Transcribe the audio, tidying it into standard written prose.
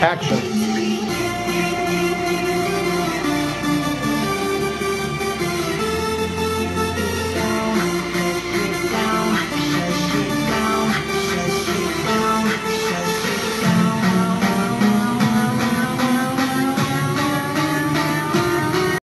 Action.